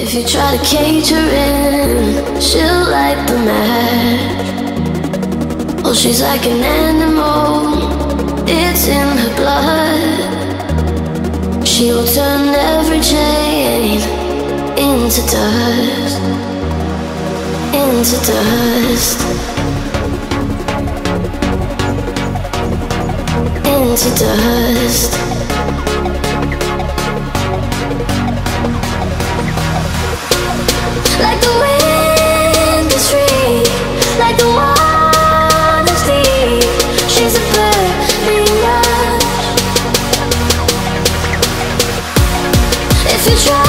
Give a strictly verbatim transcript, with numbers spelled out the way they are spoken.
If you try to cage her in, she'll light the match. Oh, she's like an animal, it's in her blood. She will turn every chain into dust, into dust, into dust. Like the wind is free, like the water is deep. She's a burning rush. If you try.